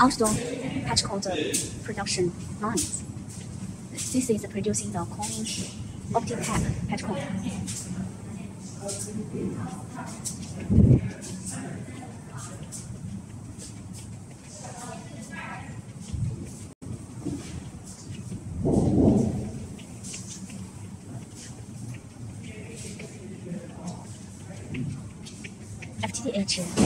Outdoor patch counter production lines. This is producing the coin optitap patch counter. FTTH